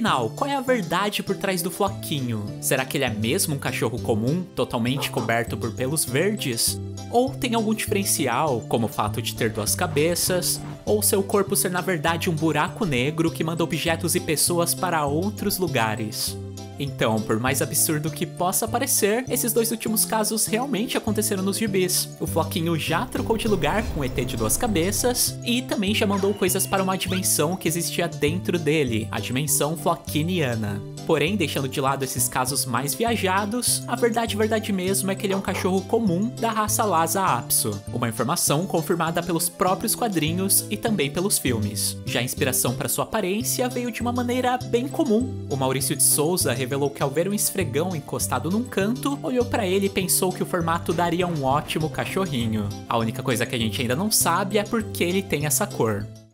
Afinal, qual é a verdade por trás do Floquinho? Será que ele é mesmo um cachorro comum, totalmente coberto por pelos verdes? Ou tem algum diferencial, como o fato de ter duas cabeças, ou seu corpo ser na verdade um buraco negro que manda objetos e pessoas para outros lugares? Então, por mais absurdo que possa parecer, esses dois últimos casos realmente aconteceram nos gibis. O Floquinho já trocou de lugar com o ET de duas cabeças e também já mandou coisas para uma dimensão que existia dentro dele, a dimensão floquiniana. Porém, deixando de lado esses casos mais viajados, a verdade mesmo é que ele é um cachorro comum da raça Lhasa Apso, uma informação confirmada pelos próprios quadrinhos e também pelos filmes. Já a inspiração para sua aparência veio de uma maneira bem comum. O Maurício de Souza revelou que ao ver um esfregão encostado num canto, olhou para ele e pensou que o formato daria um ótimo cachorrinho. A única coisa que a gente ainda não sabe é por que ele tem essa cor.